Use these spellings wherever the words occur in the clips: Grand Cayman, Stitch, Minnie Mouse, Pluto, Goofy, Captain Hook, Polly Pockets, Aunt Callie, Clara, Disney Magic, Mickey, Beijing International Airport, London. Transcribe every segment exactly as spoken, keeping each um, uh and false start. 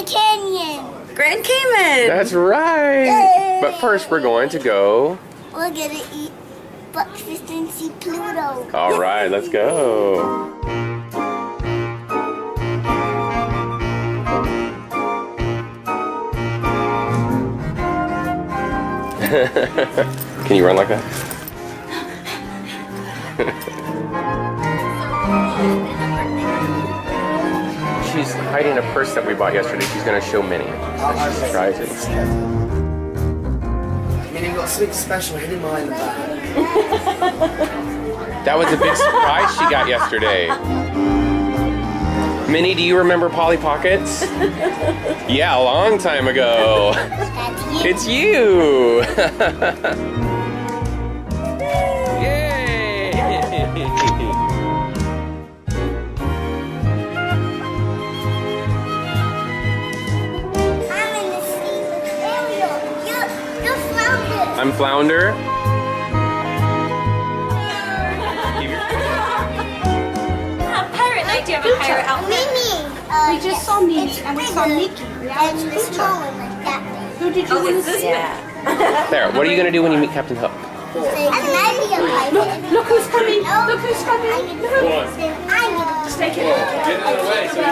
Grand Canyon. Grand Cayman. That's right. Yay. But first we're going to go. We're going to eat breakfast and see Pluto. All right, let's go. Can you run like that? She's hiding a purse that we bought yesterday. She's going to show Minnie. So she tries it. Minnie got something special hidden behind the back. That was a big surprise she got yesterday. Minnie, do you remember Polly Pockets? Yeah, a long time ago. It's you. Yay! I'm Flounder. A pirate night. Do you have a pirate outfit? Minnie. Uh, we just yes. saw Minnie and we saw Mickey. And it's Pluto. Smaller like that. Who did you oh, want to see? Yeah. There. What are you going to do when you meet Captain Hook? I'm look, look who's coming. Look who's coming. Look who's coming. I'm just take it. Get out of the way. So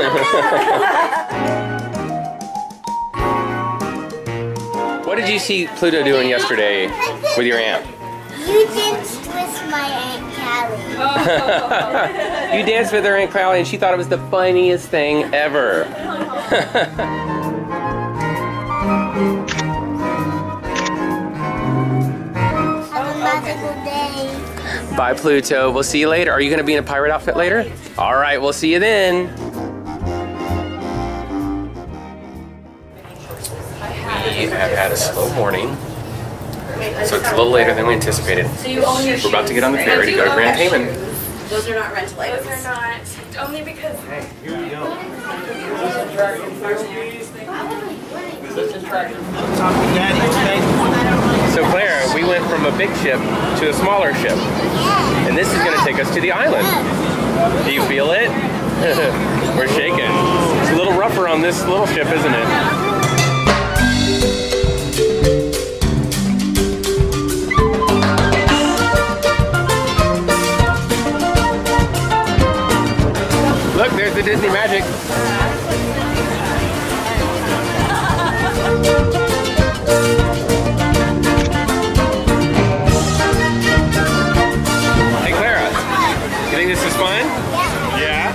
you can... No. What did you see Pluto doing yesterday with your aunt? You danced with my Aunt Callie. You danced with her Aunt Callie and she thought it was the funniest thing ever. Have a magical day. Bye Pluto, we'll see you later. Are you gonna be in a pirate outfit later? All right, we'll see you then. We have had a slow morning, so it's a little later than we anticipated. We're about to get on the ferry to go to Grand Cayman. Those are not rental items. Those are not. Only because... Hey, here we go. So Claire, we went from a big ship to a smaller ship, and this is going to take us to the island. Do you feel it? We're shaking. It's a little rougher on this little ship, isn't it? Look, there's the Disney Magic. Hey Clara, you think this is fun? Yeah.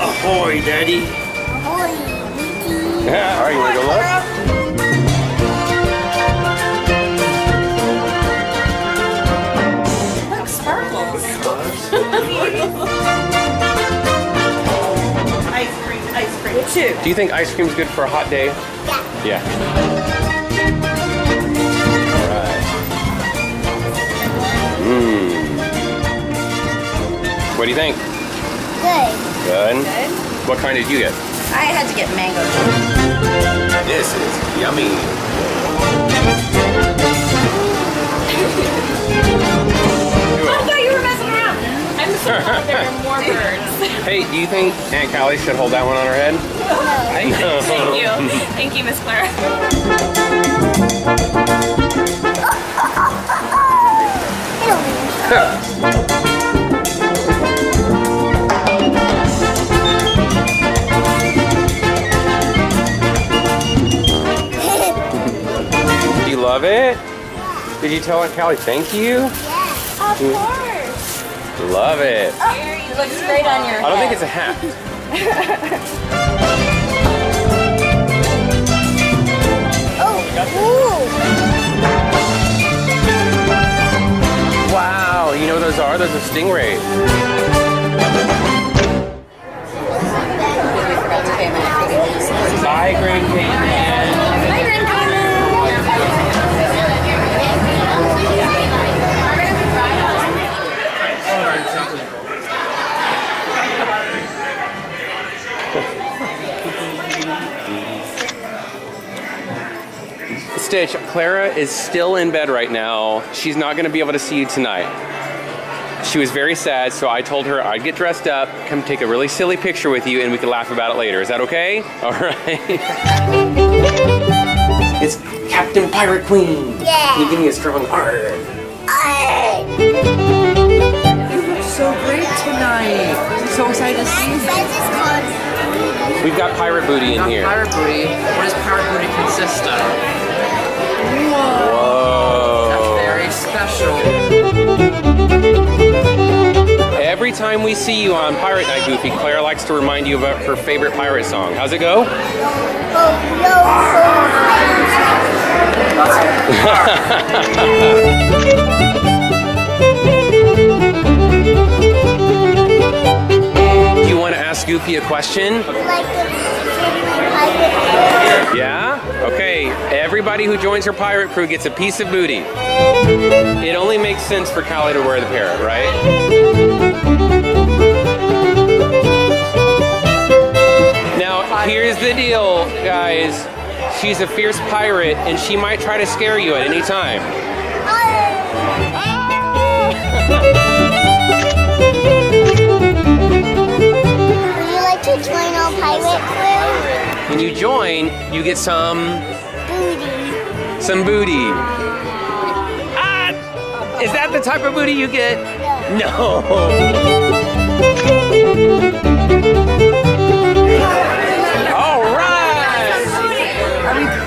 Ahoy, Daddy. Ahoy, Mickey. Yeah, all right, you want to go look? Look, sparkles. Ice cream, ice cream too. Do you think ice cream is good for a hot day? Yeah. Yeah. All right. Mm. What do you think? Good. Good. Good. What kind did you get? I had to get mango. This is yummy. I thought you were messing around. I'm surprised there are more birds. Hey, do you think Aunt Callie should hold that one on her head? Thank you. Thank you, Miss Clara. Huh. Love it? Yeah. Did you tell Aunt Callie thank you? Yes, of course. Love it. Oh, it looks great on your I head. I don't think it's a hat. Oh, ooh. Wow, you know what those are? Those are stingrays. Bye, Grand Cayman. Bye, Grand Cayman. We're going to Stitch, Clara is still in bed right now. She's not gonna be able to see you tonight. She was very sad, so I told her I'd get dressed up, come take a really silly picture with you, and we could laugh about it later. Is that okay? All right. It's Captain Pirate Queen. Yeah. Can you give me a strong arm? You look so great tonight. I'm so excited to see you. We've got pirate booty in here. Pirate booty. What does pirate booty consist of? Whoa. That's very special. Every time we see you on Pirate Night, Goofy, Clara likes to remind you about her favorite pirate song. How's it go? Do you want to ask Goofy a question? Yeah? Okay, everybody who joins her pirate crew gets a piece of booty. It only makes sense for Callie to wear the parrot, right? Now, here's the deal, guys. She's a fierce pirate, and she might try to scare you at any time. Would you like to join our pirate crew? When you join, you get some... booty. Some booty. Ah! Is that the type of booty you get? No. No. All right. Are we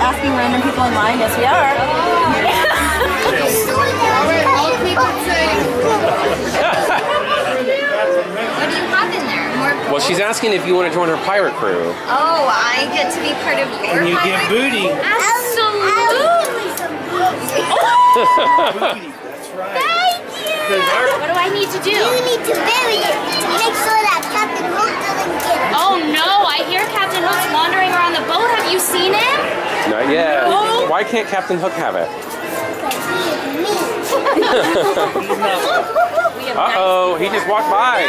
asking random people in line? Yes, we are. All right, all the people say... What do you have in there? Well, she's asking if you want to join her pirate crew. Oh, I get to be part of your and you pirate get booty. Crew? Absolutely. Oh. Booty, that's right. Thank you. What do I need to do? You need to bury it to make sure that Captain Hook doesn't get it. Oh, no. I hear Captain Hook's wandering around the boat. Have you seen him? Not yet. No. Why can't Captain Hook have it? Uh-oh. He just walked by.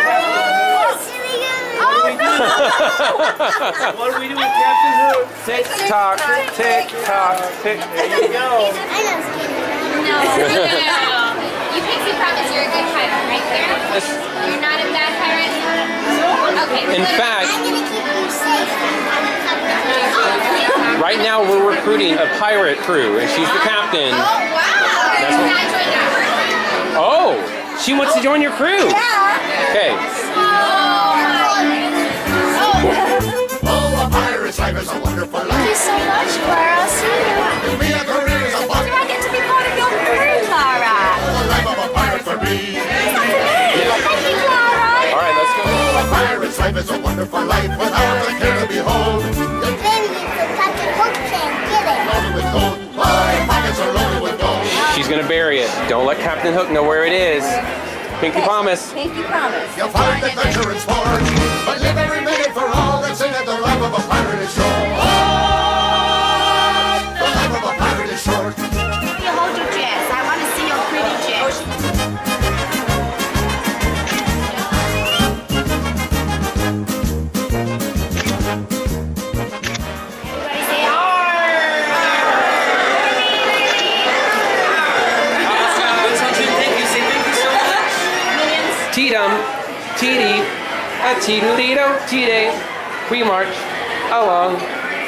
What do we do with Captain Hook? Tick tock, tick tock, tick. There you go. I know it's getting around. No, you can't be proud because you're a good pirate, right there. You're not a bad pirate. Okay. In fact, I'm gonna keep you safe. Right now we're recruiting a pirate crew, and she's the captain. Oh wow! That's what I joined that crew. Oh, she wants to join your crew. Yeah. Okay. Thank you so much, Clara. I'll see you. Be a career as a pirate. Do I get to be part of your crew, Clara? The life of a pirate for me. Thank you, Clara. All right, let's go. A pirate's life is a wonderful life without a care to behold. The baby with Captain Hook can't get it. Loaded with gold. My pockets are loaded with gold. She's gonna bury it. Don't let Captain Hook know where it is. Pinky promise. Pinky promise. You'll find adventure in sport, but live every minute for all that's in it. The life of a pirate is short. Oh, the life of a pirate is short. You hold your jazz. I want to see your pretty jazz. Everybody say arr. Thank you. Say thank you so much. Teedum, teedy, a teedo, teeday. We march along,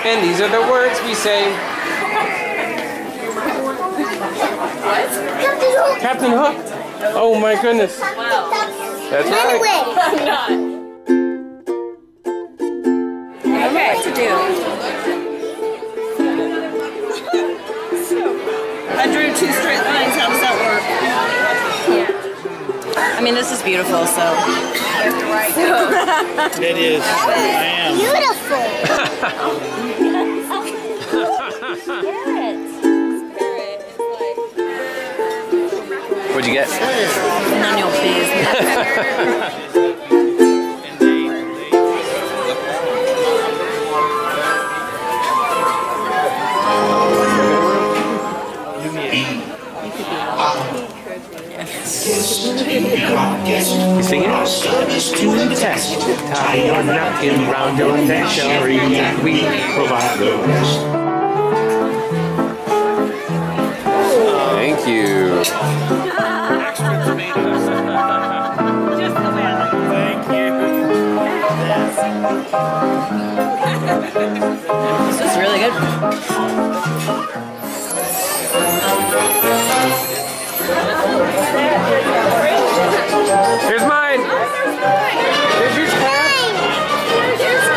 and these are the words we say. What? Captain Hook. Captain Hook. Oh my goodness. Wow. That's right. I don't know what to do. I drew two straight lines. How does that work? I mean, this is beautiful, so. It is. I am. Beautiful. Spirit. Spirit is like. What'd you get? None of your business. You sing it? To the test. Tie your napkin round your neck, shall we? We provide the rest. you. Extra tomatoes. Just the way I like it. Thank you. This is really good. Here's mine. Here's your cat. Here's your cat.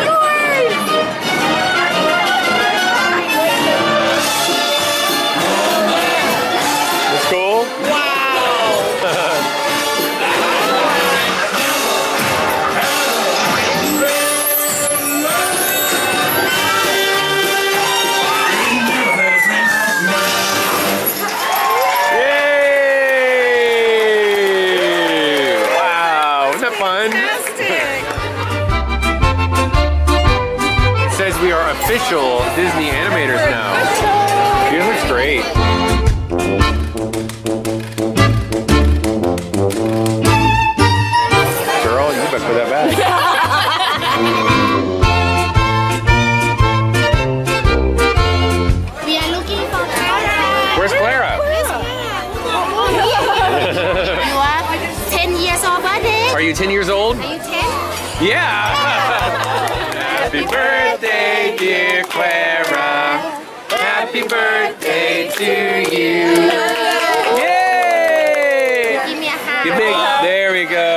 Official Disney animators now. You look great. Girl, you better put that back. We are looking for Clara. Where's Clara? Where's Clara? You are ten years old, buddy. Are you ten years old? Are you ten? Yeah. Happy birthday. Dear Clara, happy birthday to you. Yay! Give me a hug. Give me, there we go.